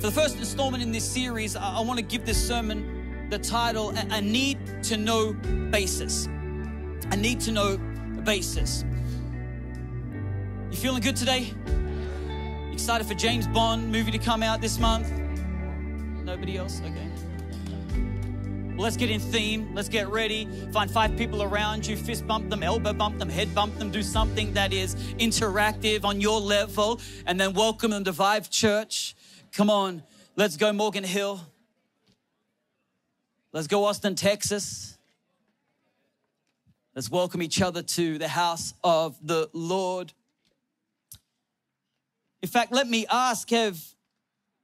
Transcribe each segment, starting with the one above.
For the first installment in this series, I want to give this sermon the title, A Need to Know Basis. A Need to Know Basis. You feeling good today? Excited for James Bond movie to come out this month? Nobody else? Okay. Well, let's get in theme. Let's get ready. Find five people around you. Fist bump them, elbow bump them, head bump them. Do something that is interactive on your level. And then welcome them to Vive Church. Come on. Let's go Morgan Hill. Let's go Austin, Texas. Let's welcome each other to the house of the Lord. In fact, let me ask, have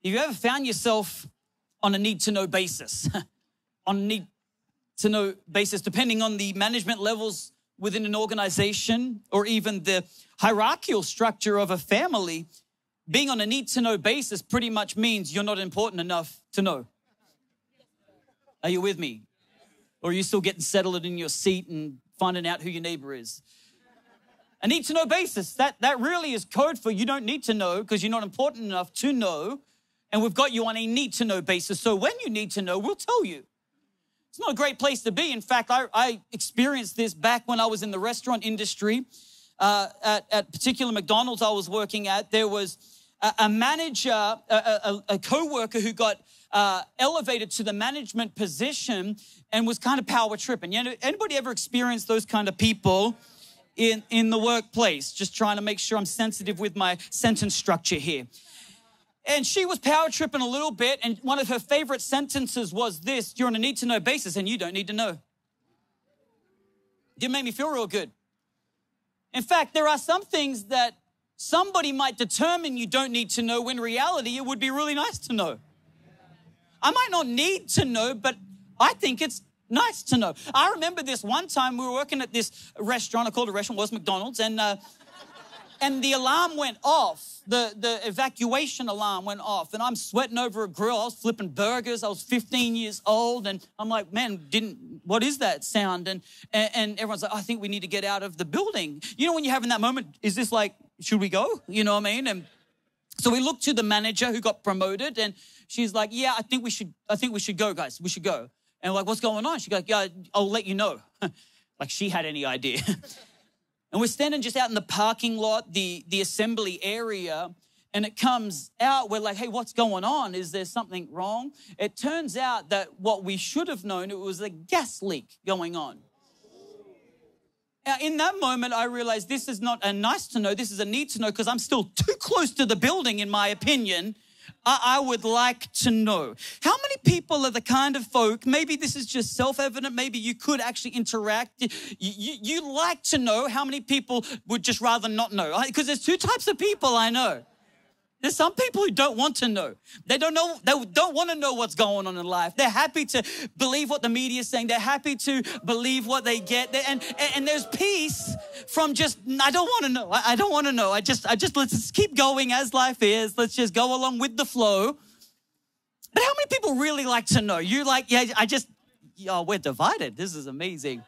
you ever found yourself on a need-to-know basis? On a need-to-know basis, depending on the management levels within an organization or even the hierarchical structure of a family, being on a need-to-know basis pretty much means you're not important enough to know. Are you with me? Or are you still getting settled in your seat and finding out who your neighbor is? A need-to-know basis, that really is code for you don't need to know because you're not important enough to know, and we've got you on a need-to-know basis. So when you need to know, we'll tell you. It's not a great place to be. In fact, I experienced this back when I was in the restaurant industry. At particular McDonald's I was working at, there was a manager, a co-worker who got elevated to the management position and was kind of power tripping. You know, anybody ever experienced those kind of people in the workplace? Just trying to make sure I'm sensitive with my sentence structure here. And she was power tripping a little bit, and one of her favorite sentences was this: you're on a need-to-know basis and you don't need to know. It made me feel real good. In fact, there are some things that somebody might determine you don't need to know when in reality it would be really nice to know. I might not need to know, but I think it's nice to know. I remember this one time we were working at this restaurant. I called it a restaurant, it was McDonald's, and the alarm went off. The evacuation alarm went off, and I'm sweating over a grill. I was flipping burgers. I was 15 years old, and I'm like, man, what is that sound? And everyone's like, I think we need to get out of the building. You know, when you're having that moment, is this like, should we go? You know what I mean? And so we looked to the manager who got promoted, and she's like, yeah, I think we should go, guys. We should go. And we're like, what's going on? She's like, yeah, I'll let you know. Like she had any idea. And we're standing just out in the parking lot, the assembly area, and it comes out. We're like, hey, what's going on? Is there something wrong? It turns out that what we should have known, it was a gas leak going on. Now, in that moment, I realized this is not a nice to know. This is a need to know because I'm still too close to the building, in my opinion. I would like to know. How many people are the kind of folk, maybe this is just self-evident, maybe you could actually interact. You like to know. How many people would just rather not know? Because there's two types of people I know. There's some people who don't want to know. They don't want to know what's going on in life. They're happy to believe what the media is saying. They're happy to believe what they get. And there's peace from just, I don't want to know. I don't want to know. Let's just keep going as life is. Let's just go along with the flow. But how many people really like to know? You're like, yeah, we're divided. This is amazing.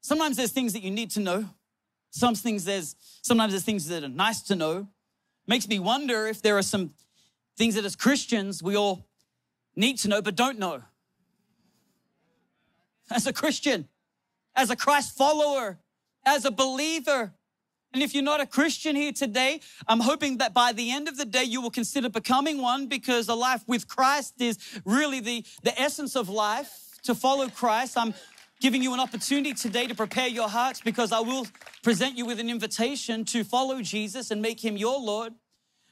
Sometimes there's things that you need to know. Sometimes there's things that are nice to know. Makes me wonder if there are some things that as Christians we all need to know but don't know. As a Christian, as a Christ follower, as a believer. And if you're not a Christian here today, I'm hoping that by the end of the day you will consider becoming one, because a life with Christ is really the essence of life. To follow Christ, I'm giving you an opportunity today to prepare your hearts, because I will present you with an invitation to follow Jesus and make him your Lord.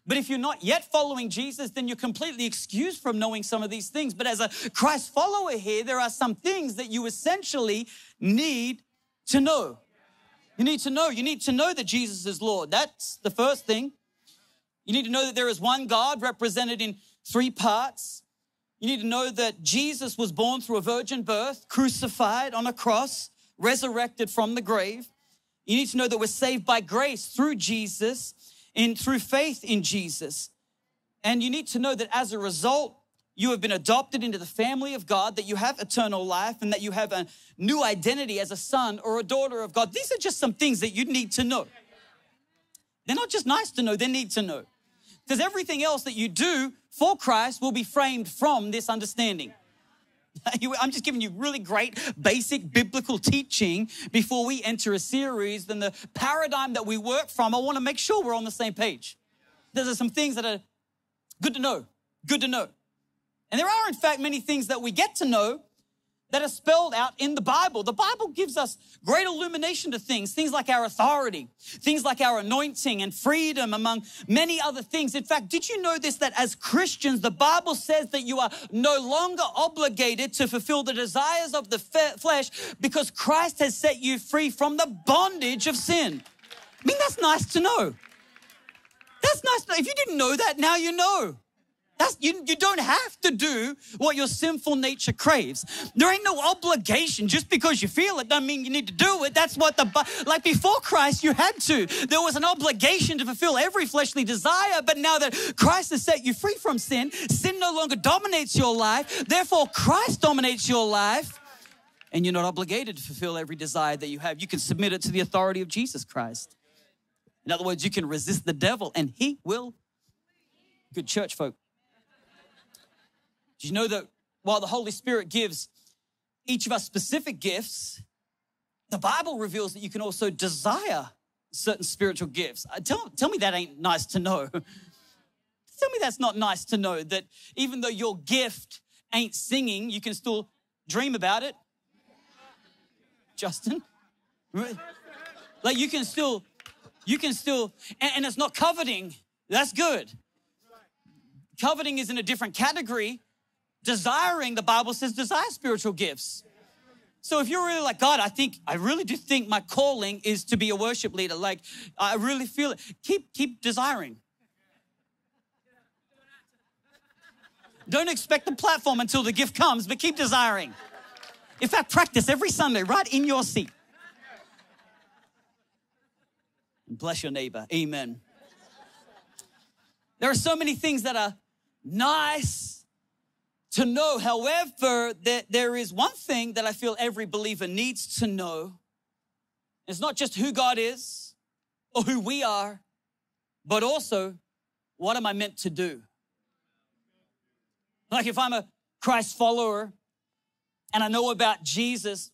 But if you're not yet following Jesus, then you're completely excused from knowing some of these things. But as a Christ follower here, there are some things that you essentially need to know. You need to know. You need to know that Jesus is Lord. That's the first thing. You need to know that there is one God represented in three parts. You need to know that Jesus was born through a virgin birth, crucified on a cross, resurrected from the grave. You need to know that we're saved by grace through Jesus and through faith in Jesus. And you need to know that as a result, you have been adopted into the family of God, that you have eternal life, and that you have a new identity as a son or a daughter of God. These are just some things that you need to know. They're not just nice to know, they need to know. because everything else that you do for Christ will be framed from this understanding. I'm just giving you really great basic biblical teaching before we enter a series. Then the paradigm that we work from, I want to make sure we're on the same page. There are some things that are good to know, good to know. And there are, in fact, many things that we get to know that are spelled out in the Bible. The Bible gives us great illumination to things like our authority, things like our anointing and freedom, among many other things. In fact, did you know this, that as Christians, the Bible says that you are no longer obligated to fulfill the desires of the flesh because Christ has set you free from the bondage of sin. I mean, that's nice to know. That's nice to know. If you didn't know that, now you know. You don't have to do what your sinful nature craves. There ain't no obligation. Just because you feel it doesn't mean you need to do it. That's what like before Christ, you had to. There was an obligation to fulfill every fleshly desire. But now that Christ has set you free from sin, sin no longer dominates your life. Therefore, Christ dominates your life. And you're not obligated to fulfill every desire that you have. You can submit it to the authority of Jesus Christ. In other words, you can resist the devil and he will. Good church folk. Do you know that while the Holy Spirit gives each of us specific gifts, the Bible reveals that you can also desire certain spiritual gifts? Tell me that ain't nice to know. Tell me that's not nice to know, that even though your gift ain't singing, you can still dream about it. Justin? Like you can still, and it's not coveting. That's good. Coveting is in a different category. Desiring, the Bible says, desire spiritual gifts. So if you're really like, God, I really do think my calling is to be a worship leader. Like, I really feel it. Keep desiring. Don't expect the platform until the gift comes, but keep desiring. In fact, practice every Sunday right in your seat. Bless your neighbor. Amen. There are so many things that are nice to know. However, there is one thing that I feel every believer needs to know. It's not just who God is or who we are, but also, what am I meant to do? Like if I'm a Christ follower and I know about Jesus,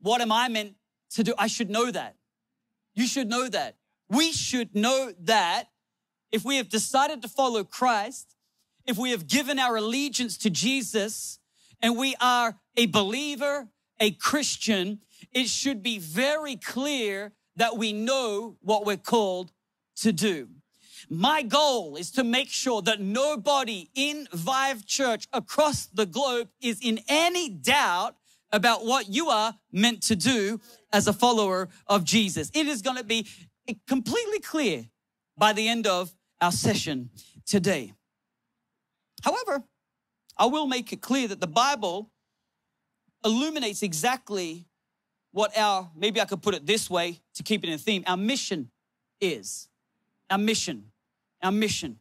what am I meant to do? I should know that. You should know that. We should know that if we have decided to follow Christ, if we have given our allegiance to Jesus and we are a believer, a Christian, it should be very clear that we know what we're called to do. My goal is to make sure that nobody in Vive Church across the globe is in any doubt about what you are meant to do as a follower of Jesus. It is going to be completely clear by the end of our session today. However, I will make it clear that the Bible illuminates exactly what our, maybe I could put it this way to keep it in theme, our mission is. Our mission. Our mission.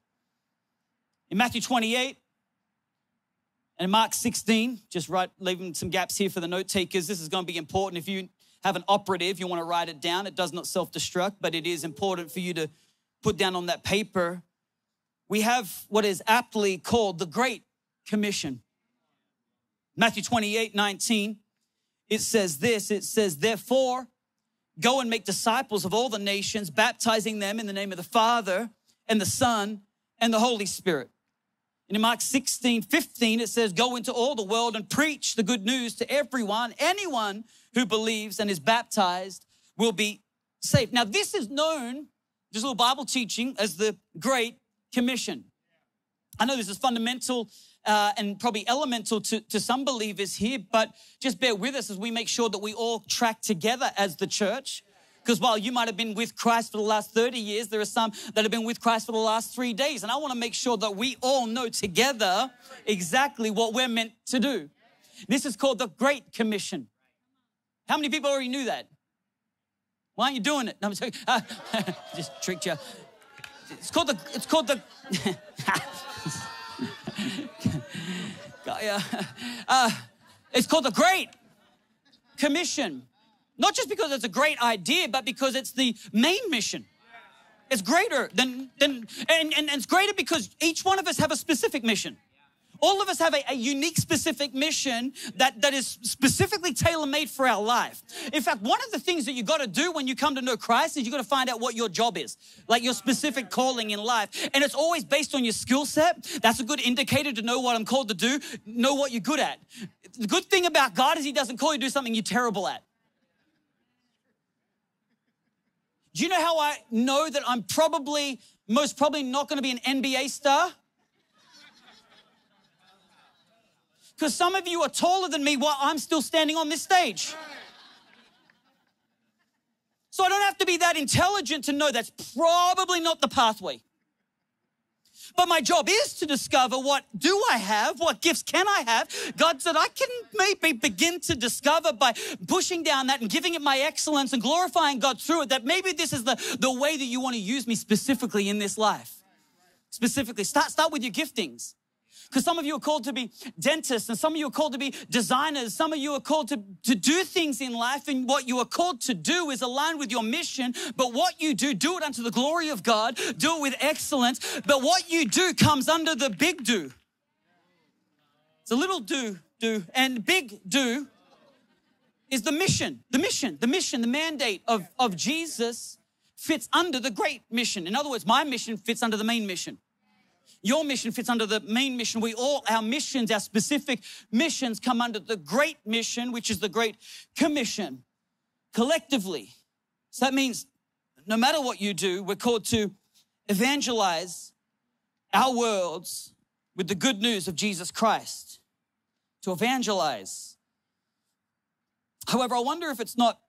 In Matthew 28 and Mark 16, just leaving some gaps here for the note takers. This is going to be important. If you have an operative, you want to write it down. It does not self-destruct, but it is important for you to put down on that paper. We have what is aptly called the Great Commission. Matthew 28:19, it says this, it says, therefore, go and make disciples of all the nations, baptizing them in the name of the Father and the Son and the Holy Spirit. And in Mark 16:15, it says, go into all the world and preach the good news to everyone. Anyone who believes and is baptized will be saved. Now, this is known, this little Bible teaching, as the Great Commission. I know this is fundamental and probably elemental to some believers here, but just bear with us as we make sure that we all track together as the church. Because while you might have been with Christ for the last 30 years, there are some that have been with Christ for the last 3 days. And I want to make sure that we all know together exactly what we're meant to do. This is called the Great Commission. How many people already knew that? Why aren't you doing it? No, I'm sorry. Just tricked you. It's called the, it's called the Great Commission. Not just because it's a great idea, but because it's the main mission. It's greater than it's greater because each one of us have a specific mission. All of us have a unique, specific mission that is specifically tailor-made for our life. In fact, one of the things that you got to do when you come to know Christ is you got to find out what your job is, like your specific calling in life. And it's always based on your skill set. That's a good indicator to know what I'm called to do, know what you're good at. The good thing about God is He doesn't call you to do something you're terrible at. Do you know how I know that I'm most probably not going to be an NBA star? Because some of you are taller than me while I'm still standing on this stage. So I don't have to be that intelligent to know that's probably not the pathway. But my job is to discover what do I have, what gifts can I have. God said I can maybe begin to discover by pushing down that and giving it my excellence and glorifying God through it, that maybe this is the way that you want to use me specifically in this life. Specifically, start with your giftings. Because some of you are called to be dentists and some of you are called to be designers. Some of you are called to do things in life, and what you are called to do is aligned with your mission. But what you do it unto the glory of God. Do it with excellence. But what you do comes under the big do. It's a little do. And big do is the mission, the mandate of Jesus fits under the great mission. In other words, my mission fits under the main mission. Your mission fits under the main mission. Our missions, our specific missions come under the great mission, which is the Great Commission, collectively. So that means no matter what you do, we're called to evangelize our worlds with the good news of Jesus Christ, to evangelize. However, I wonder if it's not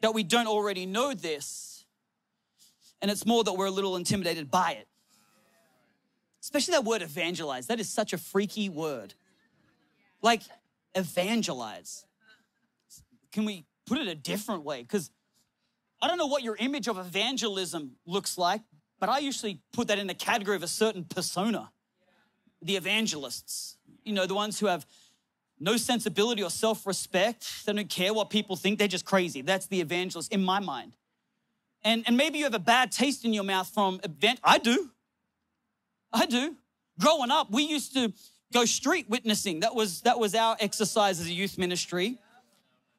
that we don't already know this, and it's more that we're a little intimidated by it. Especially that word evangelize. That is such a freaky word. Like, evangelize. Can we put it a different way? Because I don't know what your image of evangelism looks like, but I usually put that in the category of a certain persona. The evangelists. You know, the ones who have no sensibility or self-respect. They don't care what people think. They're just crazy. That's the evangelist in my mind. And maybe you have a bad taste in your mouth from I do. Growing up, we used to go street witnessing. That was our exercise as a youth ministry.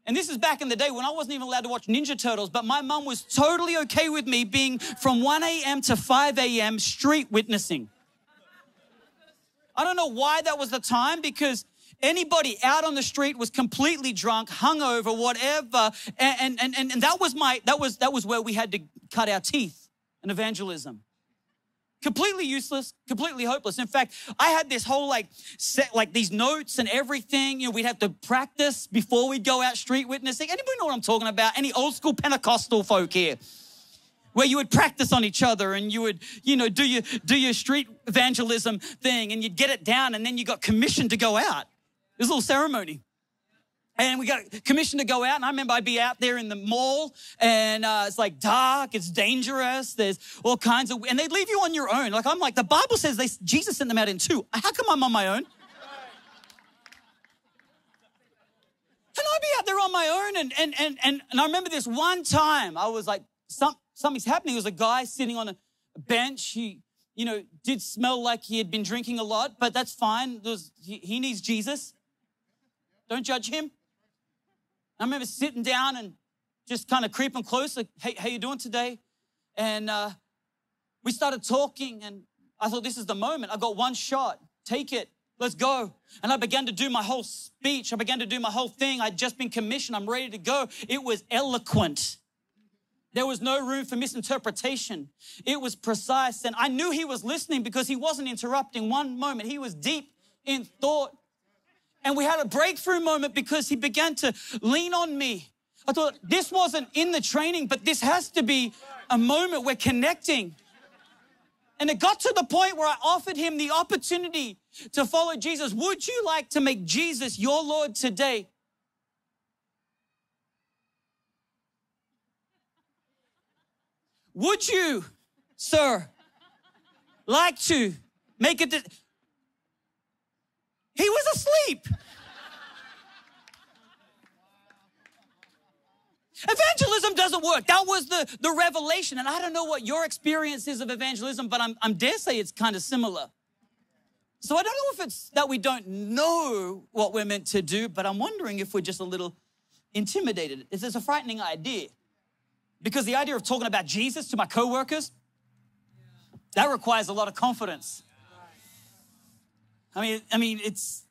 And this is back in the day when I wasn't even allowed to watch Ninja Turtles, but my mum was totally okay with me being from 1 a.m. to 5 a.m. street witnessing. I don't know why that was the time, because anybody out on the street was completely drunk, hungover, whatever, and that was where we had to cut our teeth in evangelism. Completely useless, completely hopeless. In fact, I had this whole set these notes and everything. You know, we'd have to practice before we'd go out street witnessing. Anybody know what I'm talking about? Any old school Pentecostal folk here? Where you would practice on each other and you would, you know, do your street evangelism thing and you'd get it down, and then you got commissioned to go out. It was a little ceremony. And we got commissioned to go out. And I remember I'd be out there in the mall, and it's dark, it's dangerous. There's all kinds of, and they'd leave you on your own. The Bible says Jesus sent them out in two. How come I'm on my own? And I'd be out there on my own. And I remember this one time I was something's happening. There was a guy sitting on a bench. He, you know, did smell like he had been drinking a lot, but that's fine. He needs Jesus. Don't judge him. I remember sitting down and just kind of creeping close, hey, how you doing today? And we started talking, and I thought, this is the moment. I've got one shot. Take it. Let's go. And I began to do my whole speech. I began to do my whole thing. I'd just been commissioned. I'm ready to go. It was eloquent. There was no room for misinterpretation. It was precise. And I knew he was listening because he wasn't interrupting one moment. He was deep in thought. And we had a breakthrough moment because he began to lean on me. I thought, this wasn't in the training, but this has to be a moment we're connecting. And it got to the point where I offered him the opportunity to follow Jesus. Would you like to make Jesus your Lord today? Would you, sir, like to make it? He was asleep. Evangelism doesn't work. That was the revelation. And I don't know what your experience is of evangelism, but I'm dare say it's kind of similar. So I don't know if it's that we don't know what we're meant to do, but I'm wondering if we're just a little intimidated. It's a frightening idea. Because the idea of talking about Jesus to my coworkers, that requires a lot of confidence. I mean, it's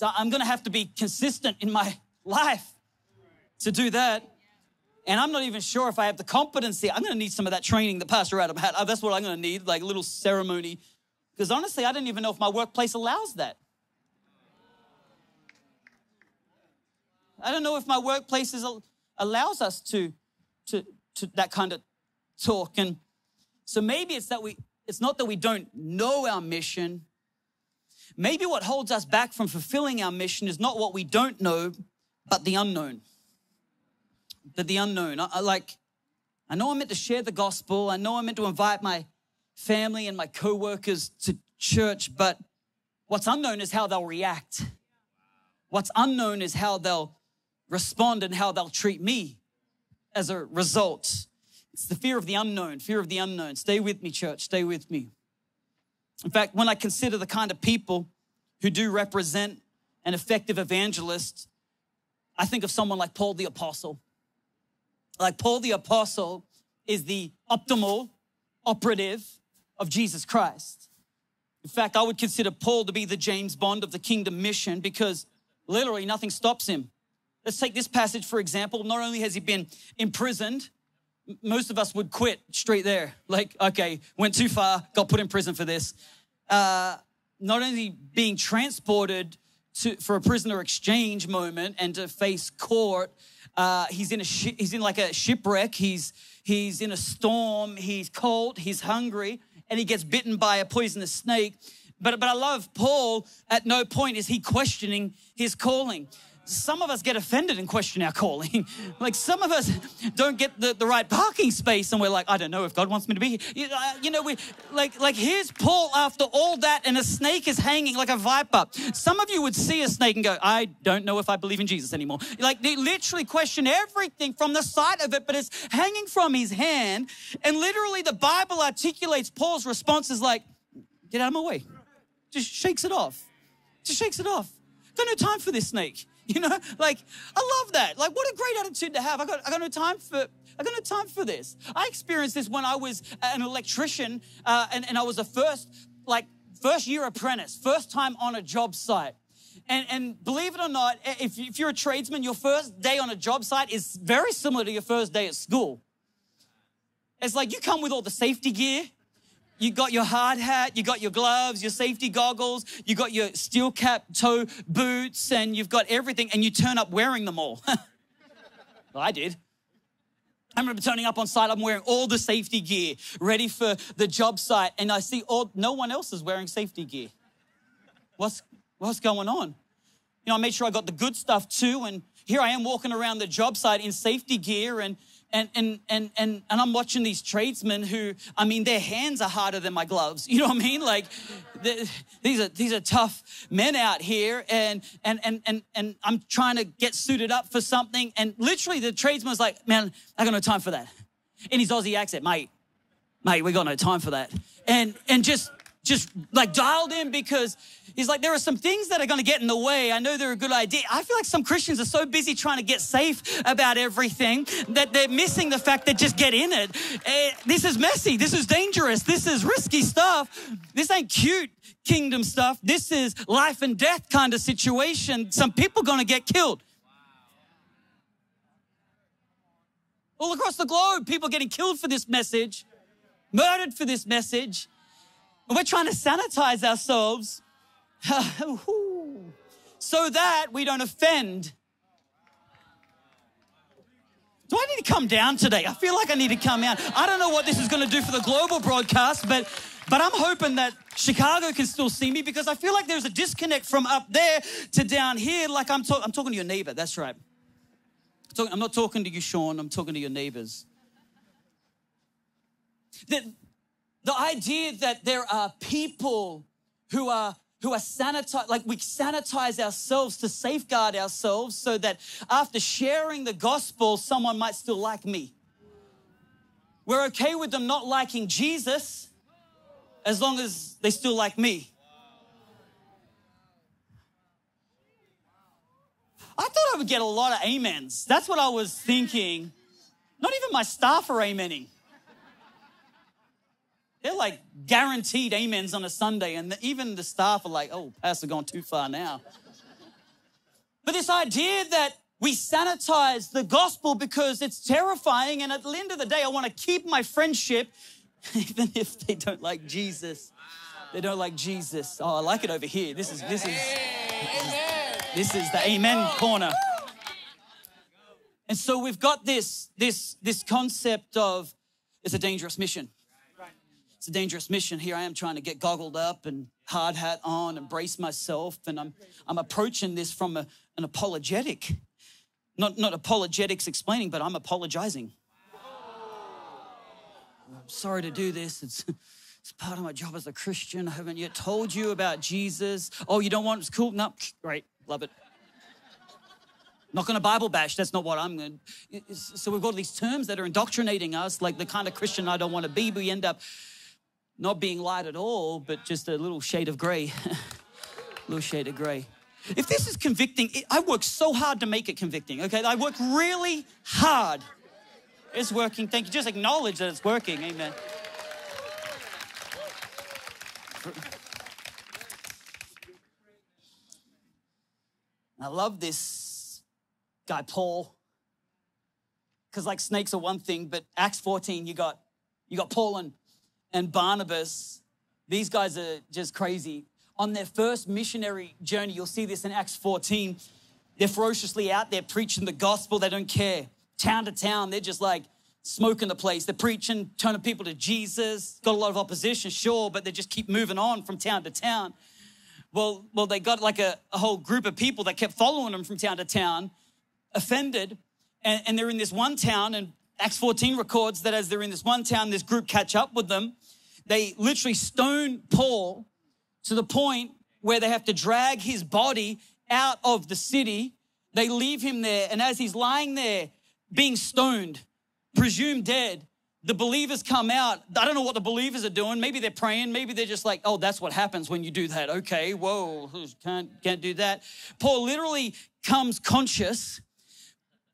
I'm going to have to be consistent in my life to do that. And I'm not even sure if I have the competency. I'm going to need some of that training that Pastor Adam had. That's what I'm going to need, like a little ceremony. Because honestly, I don't even know if my workplace allows that. I don't know if my workplace allows us to that kind of talk. And so maybe it's not that we don't know our mission. Maybe what holds us back from fulfilling our mission is not what we don't know, but the unknown. But the unknown. I know I'm meant to share the gospel. I know I'm meant to invite my family and my coworkers to church, but what's unknown is how they'll react. What's unknown is how they'll respond and how they'll treat me as a result. It's the fear of the unknown, fear of the unknown. Stay with me, church, stay with me. In fact, when I consider the kind of people who do represent an effective evangelist, I think of someone like Paul the Apostle. Like Paul the Apostle is the optimal operative of Jesus Christ. In fact, I would consider Paul to be the James Bond of the kingdom mission because literally nothing stops him. Let's take this passage, for example. Not only has he been imprisoned, most of us would quit straight there. Like, okay, went too far, got put in prison for this. Not only being transported for a prisoner exchange moment and to face court, he's in like a shipwreck. He's in a storm. He's cold. He's hungry, and he gets bitten by a poisonous snake. But I love Paul. At no point is he questioning his calling. Some of us get offended and question our calling. Like some of us don't get the right parking space and we're like, I don't know if God wants me to be here. You know, here's Paul after all that and a snake is hanging like a viper. Some of you would see a snake and go, I don't know if I believe in Jesus anymore. Like they literally question everything from the sight of it, but it's hanging from his hand. And literally the Bible articulates Paul's response is like, get out of my way. Just shakes it off. Just shakes it off. Got no time for this snake. You know, like, I love that. Like, what a great attitude to have. I got no time for this. I experienced this when I was an electrician and I was a first year apprentice, first time on a job site. And believe it or not, if you're a tradesman, your first day on a job site is very similar to your first day at school. It's like you come with all the safety gear. You got your hard hat, you got your gloves, your safety goggles, you got your steel cap, toe boots, and you've got everything, and you turn up wearing them all. Well, I did. I remember turning up on site, I'm wearing all the safety gear, ready for the job site, and I see no one else is wearing safety gear. What's going on? You know, I made sure I got the good stuff too, and here I am walking around the job site in safety gear, and I'm watching these tradesmen who, I mean, their hands are harder than my gloves. You know what I mean? Like, these are tough men out here, and I'm trying to get suited up for something, and literally the tradesman's like, man, I got no time for that. In his Aussie accent, mate, we got no time for that. And just like dialed in because he's like, there are some things that are going to get in the way. I know they're a good idea. I feel like some Christians are so busy trying to get safe about everything that they're missing the fact that just get in it. This is messy. This is dangerous. This is risky stuff. This ain't cute kingdom stuff. This is life and death kind of situation. Some people going to get killed. All across the globe, people getting killed for this message, murdered for this message. And we're trying to sanitize ourselves so that we don't offend. Do I need to come down today? I feel like I need to come out. I don't know what this is going to do for the global broadcast, but I'm hoping that Chicago can still see me because I feel like there's a disconnect from up there to down here. Like I'm talking to your neighbor. That's right. I'm not talking to you, Sean. I'm talking to your neighbors. The idea that there are people who are who are sanitized, like we sanitize ourselves to safeguard ourselves so that after sharing the gospel, someone might still like me. We're okay with them not liking Jesus as long as they still like me. I thought I would get a lot of amens. That's what I was thinking. Not even my staff are amening. They're like guaranteed amens on a Sunday, and even the staff are like, oh, pastor gone too far now. But this idea that we sanitize the gospel because it's terrifying, and at the end of the day, I want to keep my friendship even if they don't like Jesus. They don't like Jesus. Oh, I like it over here. This is the amen corner. And so we've got this concept of it's a dangerous mission. It's a dangerous mission. Here I am trying to get goggled up and hard hat on and brace myself. And I'm approaching this from an apologetic. Not apologetics explaining, but I'm apologizing. I'm sorry to do this. It's part of my job as a Christian. I haven't yet told you about Jesus. Oh, you don't want it? It's cool? No, great. Love it. Not going to Bible bash. That's not what I'm going to. So we've got these terms that are indoctrinating us, like the kind of Christian I don't want to be. But we end up not being light at all, but just a little shade of gray. If this is convicting, I worked so hard to make it convicting, okay? I worked really hard. It's working, thank you. Just acknowledge that it's working, amen. I love this guy, Paul, because like snakes are one thing, but Acts 14, you got Paul and Barnabas. These guys are just crazy. On their first missionary journey, you'll see this in Acts 14, they're ferociously out there preaching the gospel. They don't care. Town to town, they're just like smoking the place. They're preaching, turning people to Jesus. Got a lot of opposition, sure, but they just keep moving on from town to town. Well, they got like a whole group of people that kept following them from town to town, offended, and they're in this one town, and Acts 14 records that as they're in this one town, this group catch up with them. They literally stone Paul to the point where they have to drag his body out of the city. They leave him there, and as he's lying there being stoned, presumed dead, the believers come out. I don't know what the believers are doing. Maybe they're praying. Maybe they're just like, oh, that's what happens when you do that. Okay, whoa, can't do that. Paul literally comes conscious.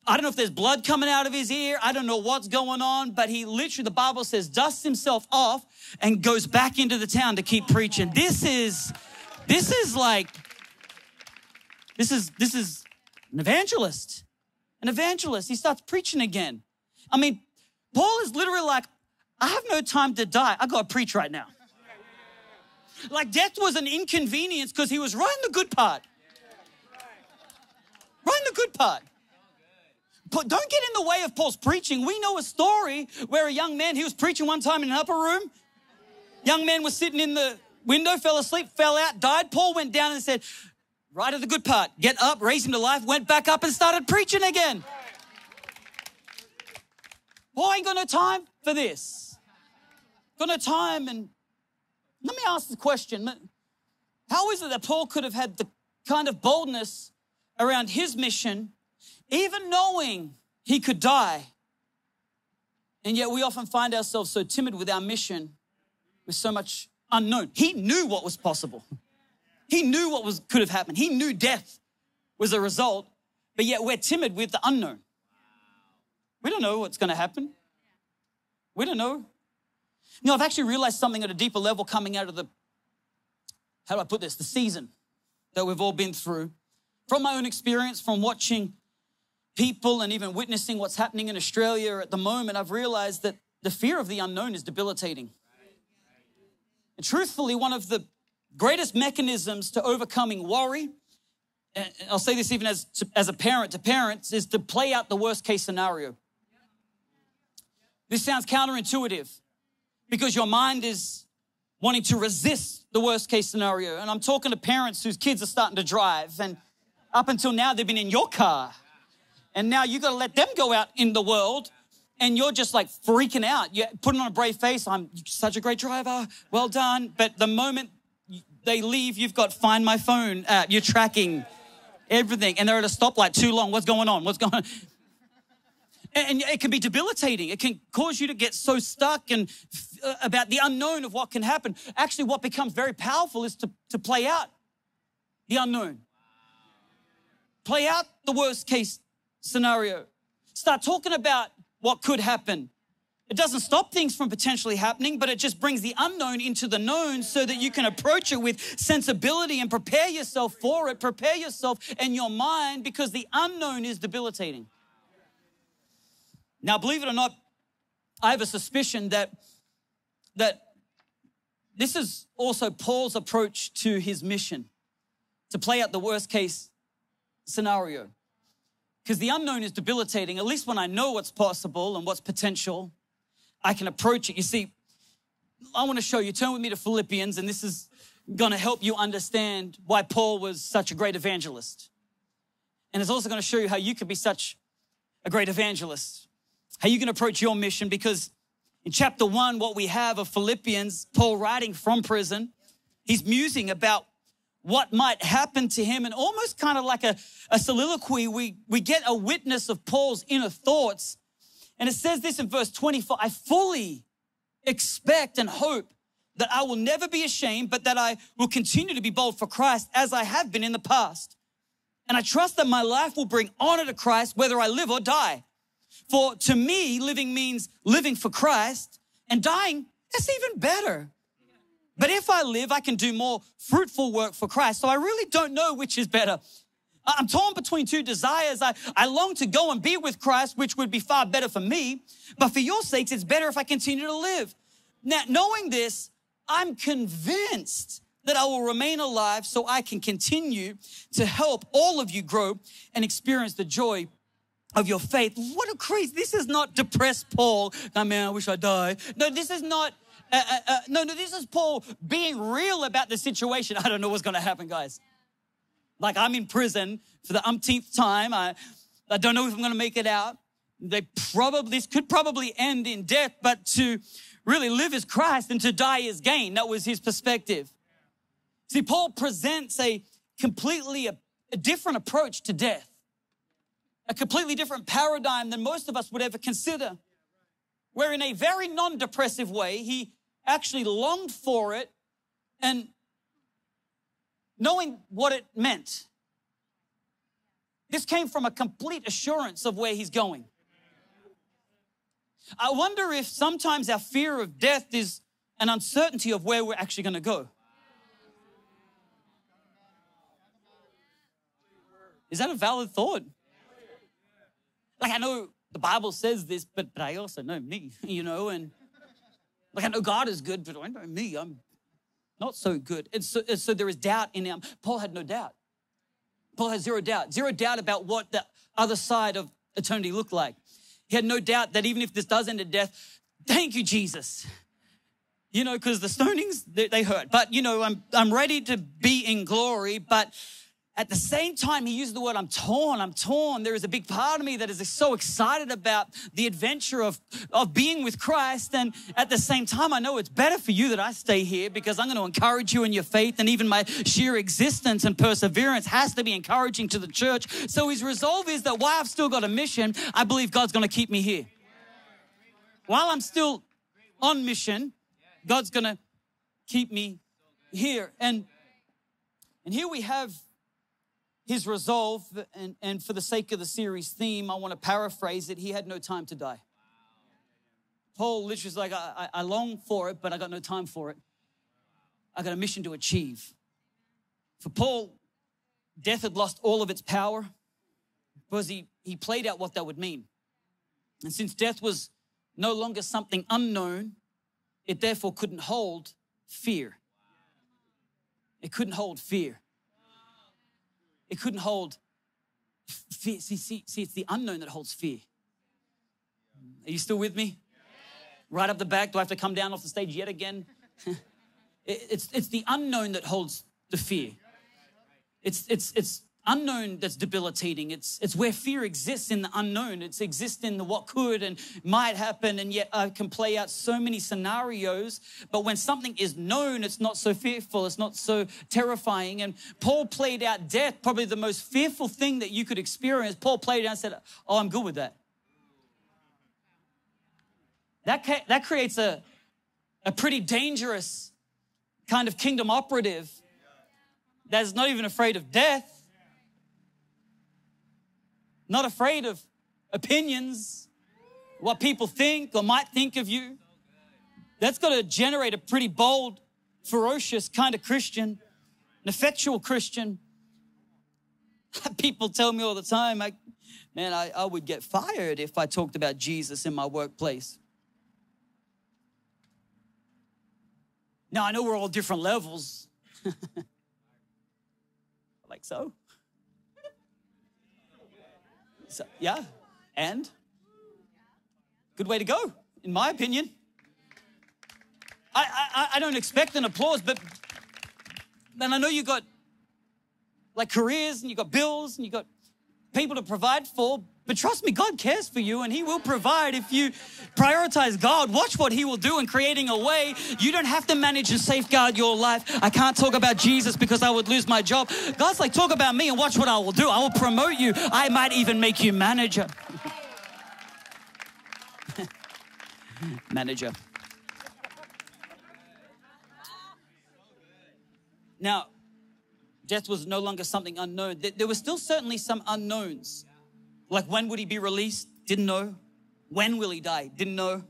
I don't know if there's blood coming out of his ear. I don't know what's going on, but he literally, the Bible says, dusts himself off and goes back into the town to keep preaching. This is an evangelist. An evangelist. He starts preaching again. I mean, Paul is literally like, I have no time to die. I got to preach right now. Like death was an inconvenience because he was right in the good part. Right in the good part. But don't get in the way of Paul's preaching. We know a story where a young man, he was preaching one time in an upper room. Young man was sitting in the window, fell asleep, fell out, died. Paul went down and said, right at the good part, get up, raise him to life, went back up and started preaching again. Paul ain't got no time for this. Got no time. And let me ask the question. How is it that Paul could have had the kind of boldness around his mission, even knowing he could die? And yet we often find ourselves so timid with our mission, with so much unknown. He knew what was possible. He knew what could have happened. He knew death was a result, but yet we're timid with the unknown. We don't know what's going to happen. We don't know. You know, I've actually realized something at a deeper level coming out of the season that we've all been through. From my own experience, from watching people and even witnessing what's happening in Australia at the moment, I've realized that the fear of the unknown is debilitating. And truthfully, one of the greatest mechanisms to overcoming worry, and I'll say this even as a parent to parents, is to play out the worst case scenario. This sounds counterintuitive because your mind is wanting to resist the worst case scenario. And I'm talking to parents whose kids are starting to drive, and up until now they've been in your car, and now you got to let them go out in the world, and you're just like freaking out. You're putting on a brave face. I'm such a great driver. Well done. But the moment they leave, you've got Find My Phone app. You're tracking everything. And they're at a stoplight too long. What's going on? What's going on? And it can be debilitating. It can cause you to get so stuck and about the unknown of what can happen. Actually, what becomes very powerful is to play out the unknown. Play out the worst case scenario. Start talking about what could happen. It doesn't stop things from potentially happening, but it just brings the unknown into the known so that you can approach it with sensibility and prepare yourself for it. Prepare yourself and your mind, because the unknown is debilitating. Now, believe it or not, I have a suspicion that this is also Paul's approach to his mission, to play out the worst case scenario. Because the unknown is debilitating. At least when I know what's possible and what's potential, I can approach it. You see, I want to show you. Turn with me to Philippians, and this is going to help you understand why Paul was such a great evangelist. And it's also going to show you how you could be such a great evangelist, how you can approach your mission. Because in chapter 1, what we have of Philippians, Paul writing from prison, he's musing about what might happen to him, and almost kind of like a soliloquy, we get a witness of Paul's inner thoughts. And it says this in verse 24, I fully expect and hope that I will never be ashamed, but that I will continue to be bold for Christ as I have been in the past. And I trust that my life will bring honor to Christ, whether I live or die. For to me, living means living for Christ, and dying, that's even better. But if I live, I can do more fruitful work for Christ. So I really don't know which is better. I'm torn between two desires. I long to go and be with Christ, which would be far better for me. But for your sakes, it's better if I continue to live. Now, knowing this, I'm convinced that I will remain alive so I can continue to help all of you grow and experience the joy of your faith. What a crazy. This is not depressed Paul. I mean, I wish I died. No, this is not. No, this is Paul being real about the situation. I don't know what's going to happen, guys. Like, I'm in prison for the umpteenth time. I don't know if I'm going to make it out. This could probably end in death, but to really live is Christ and to die is gain. That was his perspective. See, Paul presents a completely a different approach to death, a completely different paradigm than most of us would ever consider, where in a very non-depressive way, he actually longed for it and knowing what it meant. This came from a complete assurance of where he's going. I wonder if sometimes our fear of death is an uncertainty of where we're actually going to go. Is that a valid thought? Like, I know the Bible says this, but I also know me, you know, and like, I know God is good, but I know me, I'm not so good. And so there is doubt in him. Paul had no doubt. Paul had zero doubt about what the other side of eternity looked like. He had no doubt that even if this does end in death, thank you, Jesus. You know, because the stonings, they hurt. But, you know, I'm ready to be in glory, but at the same time, he used the word, I'm torn. There is a big part of me that is so excited about the adventure of being with Christ. And at the same time, I know it's better for you that I stay here because I'm going to encourage you in your faith, and even my sheer existence and perseverance has to be encouraging to the church. So his resolve is that while I've still got a mission, I believe God's going to keep me here. While I'm still on mission, God's going to keep me here. And here we have his resolve, and for the sake of the series theme, I want to paraphrase it. He had no time to die. Paul literally is like, I long for it, but I got no time for it. I got a mission to achieve. For Paul, death had lost all of its power because he played out what that would mean. And since death was no longer something unknown, it therefore couldn't hold fear. It couldn't hold fear. It couldn't hold fear. See, it's the unknown that holds fear. Are you still with me? Yeah. Right up the back. Do I have to come down off the stage yet again? It's the unknown that holds the fear. It's unknown that's debilitating. It's where fear exists in the unknown. It exists in the what could and might happen, and yet I can play out so many scenarios. But when something is known, it's not so fearful. It's not so terrifying. And Paul played out death, probably the most fearful thing that you could experience. Paul played out and said, oh, I'm good with that. That creates a pretty dangerous kind of kingdom operative that's not even afraid of death, not afraid of opinions, what people think or might think of you. That's got to generate a pretty bold, ferocious kind of Christian, an effectual Christian. People tell me all the time, I would get fired if I talked about Jesus in my workplace. Now, I know we're all different levels. Like so? So, yeah, and? Good way to go, in my opinion. I don't expect an applause, but then I know you got like careers and you got bills and you got people to provide for, but trust me, God cares for you and he will provide if you prioritize God. Watch what he will do in creating a way. You don't have to manage and safeguard your life. I can't talk about Jesus because I would lose my job. God's like, talk about me and watch what I will do. I will promote you. I might even make you manager. Manager. Now, death was no longer something unknown. There were still certainly some unknowns. Like, when would he be released? Didn't know. When will he die? Didn't know.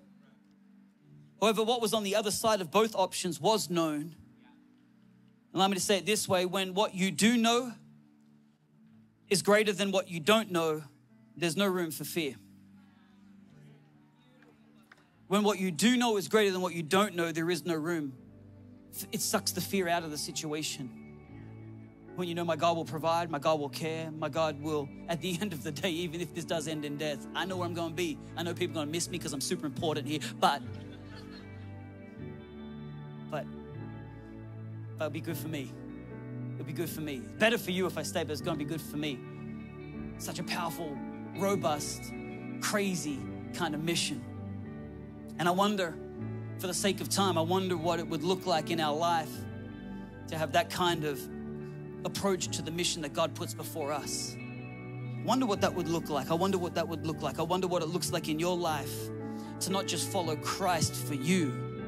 However, what was on the other side of both options was known. Allow me to say it this way. When what you do know is greater than what you don't know, there's no room for fear. When what you do know is greater than what you don't know, there is no room. It sucks the fear out of the situation. When you know my God will provide, my God will care, my God will, at the end of the day, even if this does end in death, I know where I'm going to be. I know people are going to miss me because I'm super important here, but it'll be good for me. It'll be good for me. Better for you if I stay, but it's going to be good for me. Such a powerful, robust, crazy kind of mission. And I wonder, for the sake of time, I wonder what it would look like in our life to have that kind of approach to the mission that God puts before us. I wonder what that would look like. I wonder what that would look like. I wonder what it looks like in your life to not just follow Christ for you,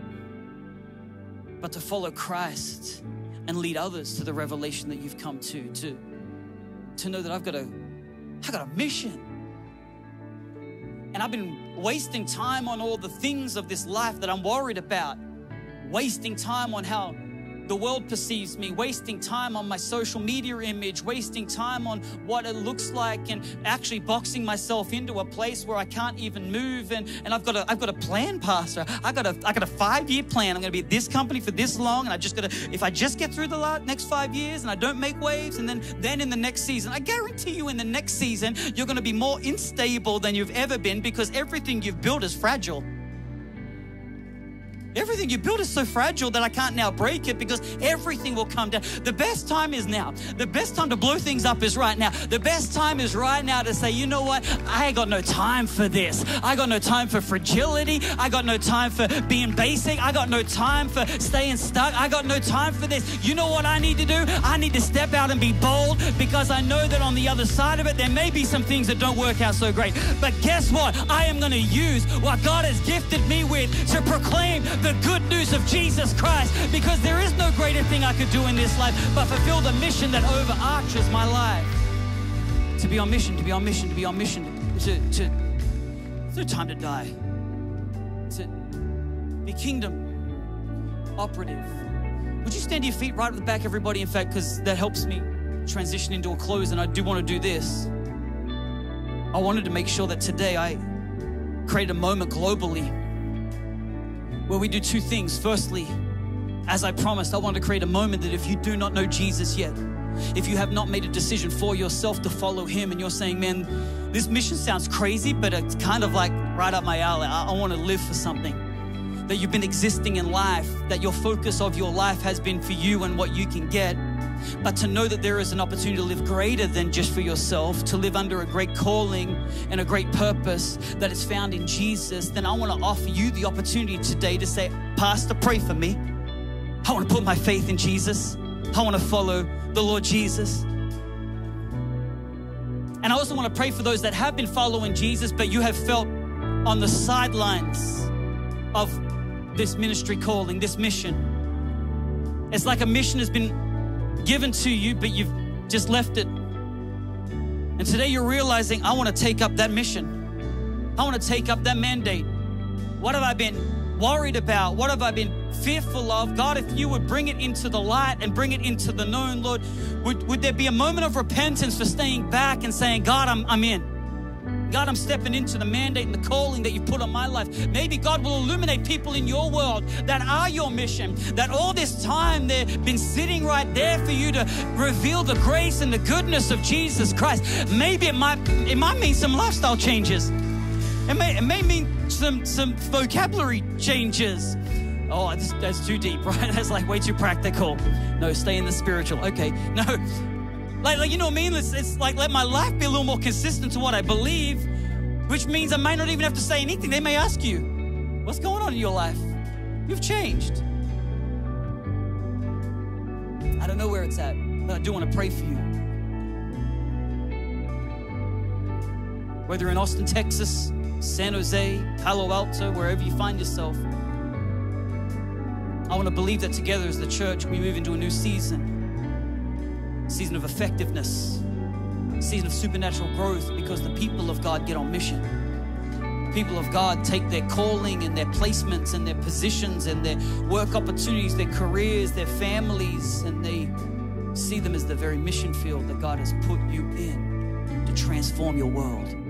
but to follow Christ and lead others to the revelation that you've come to know that I've got a mission. And I've been wasting time on all the things of this life that I'm worried about, wasting time on how the world perceives me, wasting time on my social media image, wasting time on what it looks like, and actually boxing myself into a place where I can't even move. And I've got a plan, Pastor. I got a 5-year plan. I'm going to be at this company for this long, and if I just get through the next 5 years and I don't make waves, and then in the next season, I guarantee you in the next season, you're going to be more unstable than you've ever been because everything you've built is fragile. Everything you build is so fragile that I can't now break it because everything will come down. The best time is now. The best time to blow things up is right now. The best time is right now to say, you know what? I ain't got no time for this. I got no time for fragility. I got no time for being basic. I got no time for staying stuck. I got no time for this. You know what I need to do? I need to step out and be bold because I know that on the other side of it, there may be some things that don't work out so great. But guess what? I am going to use what God has gifted me with to proclaim the good news of Jesus Christ, because there is no greater thing I could do in this life but fulfill the mission that overarches my life. To be on mission, to be on mission, to be on mission, it's no time to die. To be kingdom operative. Would you stand to your feet right at the back, everybody, in fact, because that helps me transition into a close, and I do want to do this. I wanted to make sure that today I create a moment globally where we do two things. Firstly, as I promised, I want to create a moment that if you do not know Jesus yet, if you have not made a decision for yourself to follow him, and you're saying, man, this mission sounds crazy, but it's kind of like right up my alley. I want to live for something. That you've been existing in life, that your focus of your life has been for you and what you can get. but to know that there is an opportunity to live greater than just for yourself, to live under a great calling and a great purpose that is found in Jesus, then I want to offer you the opportunity today to say, Pastor, pray for me. I want to put my faith in Jesus. I want to follow the Lord Jesus. And I also want to pray for those that have been following Jesus, but you have felt on the sidelines of this ministry calling, this mission. It's like a mission has been given to you, but you've just left it. And today you're realizing, I want to take up that mission. I want to take up that mandate. What have I been worried about? What have I been fearful of? God, if you would bring it into the light and bring it into the known, Lord, would there be a moment of repentance for staying back and saying, God, I'm in. God, I'm stepping into the mandate and the calling that you put on my life. Maybe God will illuminate people in your world that are your mission, that all this time they've been sitting right there for you to reveal the grace and the goodness of Jesus Christ. Maybe it might mean some lifestyle changes. It may mean some vocabulary changes. Oh, that's too deep, right? That's like way too practical. No, stay in the spiritual. Okay, no. Like, you know what I mean? It's like, let my life be a little more consistent to what I believe, which means I may not even have to say anything. They may ask you, what's going on in your life? You've changed. I don't know where it's at, but I do want to pray for you. Whether in Austin, Texas, San Jose, Palo Alto, wherever you find yourself, I want to believe that together as the church, we move into a new season. Season of effectiveness, season of supernatural growth, because the people of God get on mission. The people of God take their calling and their placements and their positions and their work opportunities, their careers, their families, and they see them as the very mission field that God has put you in to transform your world.